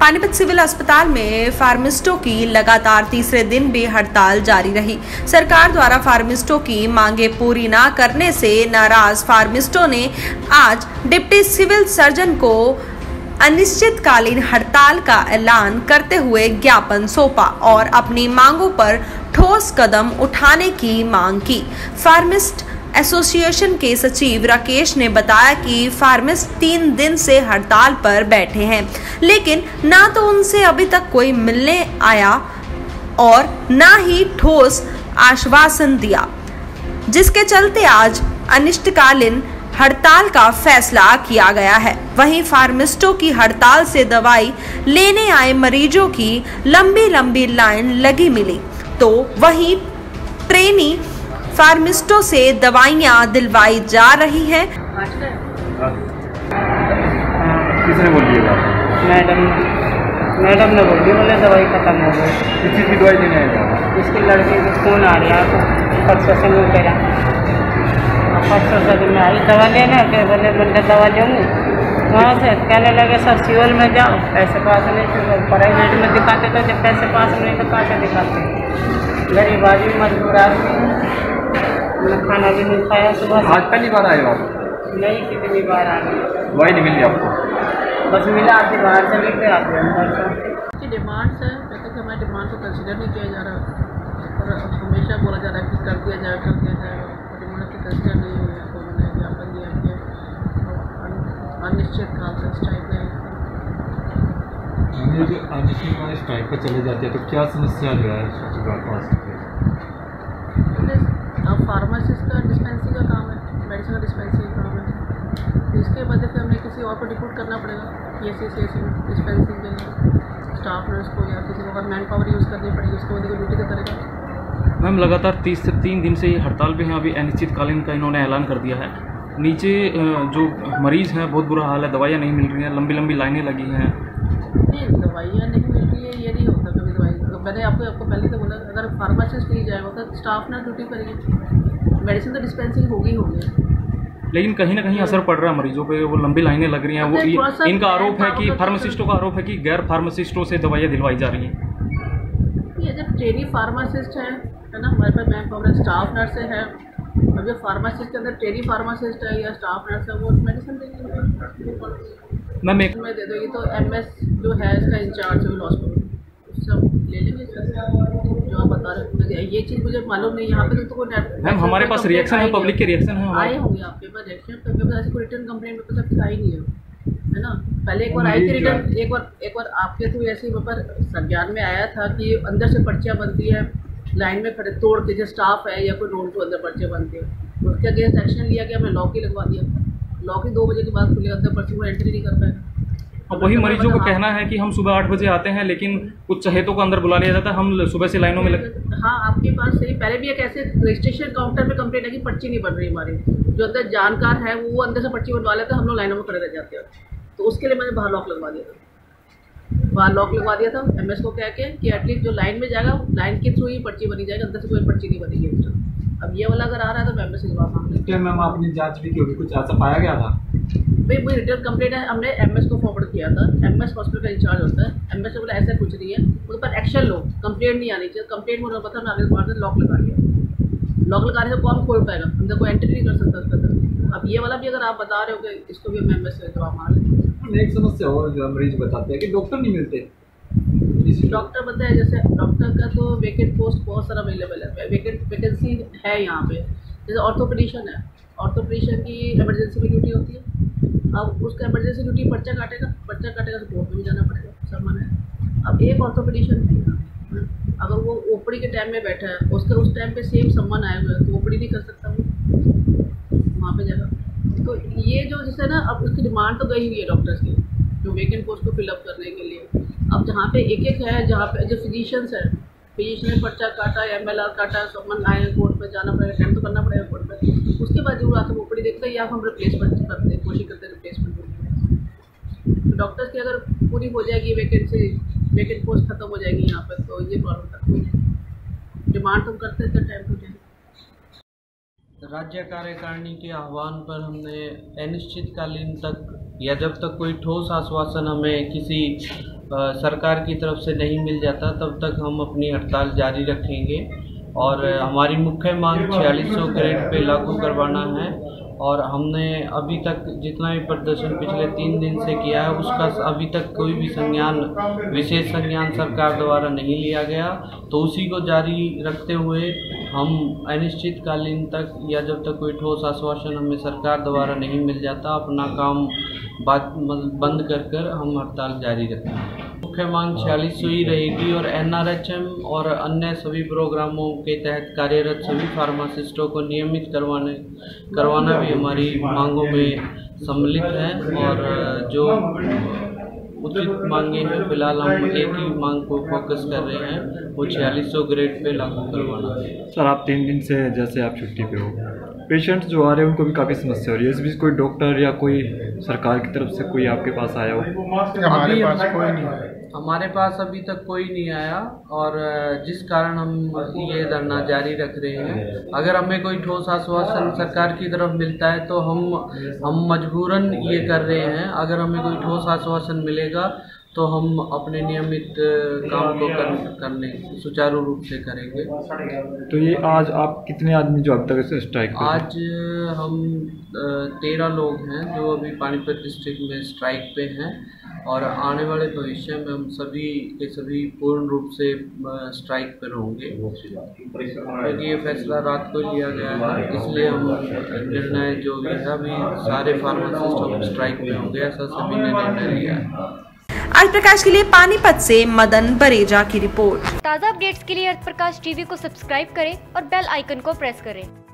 Panipat civil अस्पताल में फार्मिस्टों की लगातार तीसरे दिन भी हड़ताल जारी रही। सरकार द्वारा फार्मिस्टों की मांगे पूरी न करने से नाराज फार्मिस्टों ने आज डिप्टी सिविल सर्जन को अनिश्चितकालीन हड़ताल का ऐलान करते हुए ज्ञापन सौंपा और अपनी मांगों पर ठोस कदम उठाने की मांग की। फार्मिस्ट एसोसिएशन के सचिव राकेश ने बताया कि फार्मिस्ट 3 दिन से हड़ताल पर बैठे हैं, लेकिन ना तो उनसे अभी तक कोई मिलने आया और ना ही ठोस आश्वासन दिया, जिसके चलते आज अनिश्चितकालीन हड़ताल का फैसला किया गया है। वहीं फार्मिस्टों की हड़ताल से दवाई लेने आए मरीजों की लंबी लाइन लगी मिली, तो वहीं ट्रेनी फार्मिस्टों से दवाइयां दिलवाई जा रही हैं। किसने बोलिएगा? मैडम ने बोली, बोले दवाई खत्म हो गई। किस चीज़ की दवाई लेने आएगा? इसकी लड़की को फोन आ रहा है, परसों में कह रहा, परसों में आई दवा लेने के बोले, मैंने दवा लूँगी। वहाँ से कहने लगे सर सिविल में जाओ, पैसे पास नहीं, प्राइवेट में दिखाते तो जब पैसे पास नहीं तो कहाँ दिखाते, गरीब आदमी मजबूर आदमी, खाना भी नहीं खाया सुबह। आज पहली बार आए हो आप? नहीं, कितनी बार आ गई। दवाई नहीं मिली आपको? बस मिला, आती बाहर से लेकर आते हैं। इसकी डिमांड्स है, कहते कि हमारी डिमांड को कंसिडर नहीं किया जा रहा और हमेशा बोला जा रहा है कि कर दिया जाए, कर दिया जाए। डिमांड की कंसिडर नहीं हुई, तो उन्होंने ज्ञापन दिया कि अनिश्चित काल तक स्ट्राइक रहेगी। अनिश्चित काल स्ट्राइक पर चले जाते हैं तो क्या समस्या जो है? अब फार्मासिस्ट का डिस्पेंसरी का काम है, मेडिसिन का डिस्पेंसरी का काम है, इसके वजह से हमें किसी और को रिपोर्ट करना पड़ेगा PSC डिस्पेंसरी के लिए स्टाफ नर्स को या किसी को, अगर मैन पावर यूज़ करनी पड़ेगी उसके वजह से ड्यूटी तो करेगा। मैम लगातार 3 दिन से ये हड़ताल पे हैं, अभी अनिश्चितकालीन का इन्होंने ऐलान कर दिया है। नीचे जो मरीज़ हैं बहुत बुरा हाल है, दवाइयाँ नहीं मिल रही हैं, लंबी लाइनें लगी हैं। नहीं, दवाइयाँ नहीं मिल रही है ये नहीं होता कभी। दवाई मैंने आपको पहले तो बोला, अगर फार्मासिस्ट नहीं जाएगा तो स्टाफ ना ड्यूटी करेगी, मेडिसिन तो डिस्पेंसिंग होगी, लेकिन कहीं ना कहीं असर पड़ रहा है मरीजों पे, वो लंबी लाइनें लग रही हैं। वो इनका आरोप है कि फार्मासिस्टों का आरोप है कि गैर फार्मासिस्टों से दवाइयाँ दिलवाई जा रही हैं। ये जब ट्रेनी फार्मासिस्ट है ना, हमारे पास मैन पावर स्टाफ नर्स है, अब जो फार्मासिस्ट के अंदर ट्रेनी फार्मासिस्ट है या स्टाफ नर्स है वो मेडिसिन देंगे। मैम एक में दे दो, ये तो MS जो है इसका इंचार्ज सिविल हॉस्पिटल ले लेंगे जो बता रहे, ये चीज़ मुझे मालूम नहीं। यहाँ पे तो कोई मैम हमारे पास रिएक्शन है, पब्लिक के रिएक्शन है, आए होंगे आपके पास रिएक्शन, ऐसे कोई रिटर्न कंप्लेंट में तो आई नहीं है ना। पहले एक बार आई थी रिटर्न, एक बार आपके थ्रू ऐसे पर संज्ञान में आया था कि अंदर से पर्चियाँ बनती है, लाइन में खड़े तोड़ के जो स्टाफ है या कोई रोड को अंदर पर्चे बनते हैं, उसके अगेंस्ट एक्शन लिया गया, हमें लॉक ही लगवा दिया। लॉक ही 2 बजे के बाद खुलेगा, अंदर पर्ची को एंट्री नहीं कर पाएगा। और वही मरीजों का कहना है कि हम सुबह 8 बजे आते हैं, लेकिन कुछ चहेतों को अंदर बुला लिया जाता है, हम सुबह से लाइनों में लगे। हाँ आपके पास सही, पहले भी एक ऐसे रजिस्ट्रेशन काउंटर में कंप्लेंट है कि पर्ची नहीं बन रही, हमारी जो अंदर जानकार है वो अंदर से पर्ची बनवा लेता है, हम लोग लाइनों में खड़े रह जाते हैं। तो उसके लिए मैंने बाहर लॉक लगवा दिया था, MS को कह के कि एटलीस्ट जो लाइन में जाएगा लाइन के थ्रू ही पर्ची बनी जाएगी, अंदर से कोई पर्ची नहीं बनेगी। अब ये वाला अगर आ रहा है तो मैं MS से जवाब मांगूंगा। मैम आपने जाँच भी की होगी, कुछ ऐसा पाया गया था? भाई वो रिटर्न कंप्लेंट है, हमने MS को फॉरवर्ड किया था, MS हॉस्पिटल का इंचार्ज होता है, MS से बोला ऐसा कुछ नहीं है, उन पर एक्शन लो, कंप्लेंट नहीं आनी चाहिए। कंप्लेंट में पता हमने आगे बार लॉक लगा दिया, लॉक लगाने से कौन खोल पाएगा, अंदर कोई एंट्री नहीं कर सकता उसके अंदर। अब ये वाला भी अगर आप बता रहे हो कि इसको भी हम MS से जवाब मांगे। एक समस्या हो जो मरीज बताते हैं कि डॉक्टर नहीं मिलते, डॉक्टर बताए जैसे डॉक्टर का तो वेकेंट पोस्ट बहुत सारा अवेलेबल है, वैकेंसी है यहाँ पे, जैसे ऑर्थोपेडिशियन है, ऑर्थोपेडिशियन की इमरजेंसी में ड्यूटी होती है, अब उसका इमरजेंसी ड्यूटी पर्चा काटेगा तो कोर्ट में भी जाना पड़ेगा, सामान है। अब एक ऑर्थोपेडिशियन है, अगर वो ओपीडी के टाइम में बैठा है, उसके उस टाइम पे सेम सामान आया हुआ है तो ओपीडी नहीं कर सकता वो वहाँ पे जाएगा। तो ये जो जैसे ना, अब उसकी डिमांड तो गई हुई है डॉक्टर्स की जो वेकेंट पोस्ट को फिलअप करने के लिए। अब जहाँ पे एक है, जहाँ पे जो फिजिशियंस है, फिजिशियन ने पर्चा काटा, MLR काटा, सामान आए, कोर्ट पर जाना पड़ेगा, टाइम तो करना पड़ेगा कोर्ट पर, उसके बाद जरूर आकर ओपीडी देखते हैं या हम रिप्लेसमेंट करते हैं, कोशिश करते हैं रिप्लेसमेंट करने। तो डॉक्टर्स की अगर पूरी हो जाएगी वैकेंट पोस्ट खत्म हो जाएगी यहाँ पर, तो ये प्रॉब्लम खत्म हो जाएगी। डिमांड तो करते थे टाइम टू टाइम। राज्य कार्यकारिणी के आह्वान पर हमने अनिश्चितकालीन तक या जब तक कोई ठोस आश्वासन हमें किसी सरकार की तरफ से नहीं मिल जाता तब तक हम अपनी हड़ताल जारी रखेंगे। और हमारी मुख्य मांग 4600 ग्रेड पे लागू करवाना है। और हमने अभी तक जितना भी प्रदर्शन पिछले 3 दिन से किया है उसका अभी तक कोई भी संज्ञान, विशेष संज्ञान सरकार द्वारा नहीं लिया गया, तो उसी को जारी रखते हुए हम अनिश्चितकालीन तक या जब तक कोई ठोस आश्वासन हमें सरकार द्वारा नहीं मिल जाता अपना काम बंद कर हम हड़ताल जारी रखेंगे। मुख्य मांग 4600 ही रहेगी और NRHM और अन्य सभी प्रोग्रामों के तहत कार्यरत सभी फार्मासिस्टों को नियमित करवाना भी हमारी मांगों में सम्मिलित है। और जो उचित मांगे हैं फिलहाल हम एक ही मांग को फोकस कर रहे हैं, वो 4600 ग्रेड पे लागू करवाना है। सर, आप 3 दिन से जैसे आप छुट्टी पे हो, पेशेंट्स जो आ रहे हैं उनको भी काफ़ी समस्या हो रही है, इस बीच कोई डॉक्टर या कोई सरकार की तरफ से कोई आपके पास आया हो? हमारे पास कोई नहीं आया, हमारे पास अभी तक कोई नहीं आया और जिस कारण हम ये धरना जारी रख रहे हैं। अगर हमें कोई ठोस आश्वासन सरकार की तरफ मिलता है तो हम मजबूरन ये कर रहे हैं। अगर हमें कोई ठोस आश्वासन मिलेगा तो हम अपने नियमित काम को करने सुचारू रूप से करेंगे। तो ये आज आप कितने आदमी जो अब तक स्ट्राइक? आज हम 13 लोग हैं जो अभी पानीपत डिस्ट्रिक्ट में स्ट्राइक पे हैं और आने वाले भविष्य में हम सभी के सभी पूर्ण रूप से स्ट्राइक पर होंगे, क्योंकि ये फैसला रात को लिया गया है। इसलिए हम निर्णय जो भी है अभी सारे फार्मासिस्ट हम स्ट्राइक में होंगे, ऐसा सभी ने निर्णय लिया है। अर्थप्रकाश के लिए पानीपत से मदन बरेजा की रिपोर्ट। ताज़ा अपडेट्स के लिए अर्थप्रकाश टीवी को सब्सक्राइब करें और बेल आइकन को प्रेस करें।